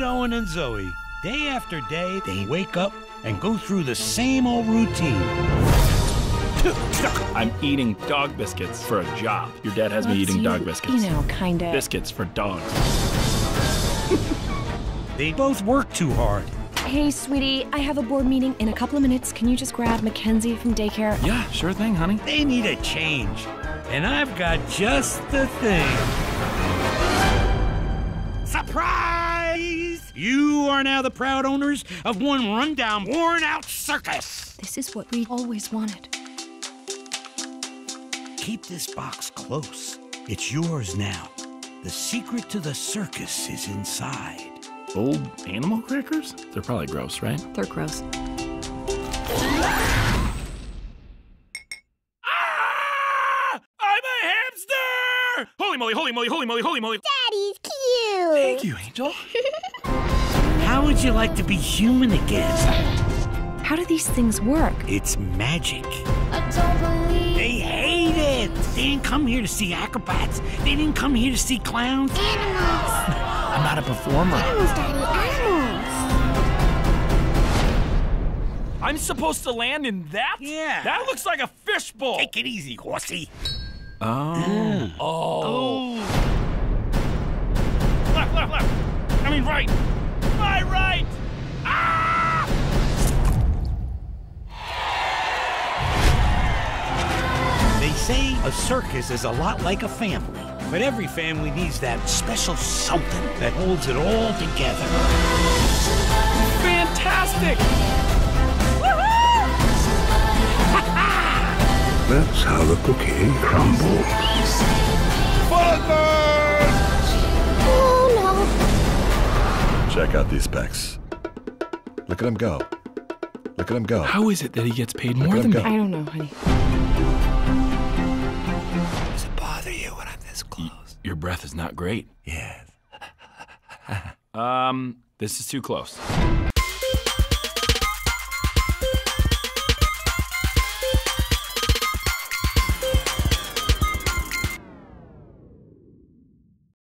meet Owen and Zoe. Day after day, they wake up and go through the same old routine. I'm eating dog biscuits for a job. Your dad has me eating dog biscuits. You know, kind of. Biscuits for dogs. They both work too hard. Hey, sweetie, I have a board meeting in a couple of minutes. Can you just grab Mackenzie from daycare? Yeah, sure thing, honey. They need a change, and I've got just the thing. Surprise! You are now the proud owners of one rundown, worn-out circus. This is what we always wanted. Keep this box close. It's yours now. The secret to the circus is inside. Old animal crackers? They're probably gross, right? They're gross. Ah! I'm a hamster! Holy moly, holy moly, holy moly, holy moly! Daddy's cute! Thank you, Angel. How would you like to be human again? How do these things work? It's magic. I don't believe. They hate it! They didn't come here to see acrobats. They didn't come here to see clowns. Animals! I'm not a performer. Animals, Daddy, animals. I'm supposed to land in that? Yeah. That looks like a fishbowl. Take it easy, horsey. Oh. Oh. Oh. Left, left, left. I mean right. My right. Ah! They say a circus is a lot like a family. But every family needs that special something that holds it all together. Fantastic! Woohoo! That's how the cookie crumbles. Butter! Oh no! Check out these pecs. Look at him go. Look at him go. How is it that he gets paid more than me? I don't know, honey. Your breath is not great. Yes. This is too close.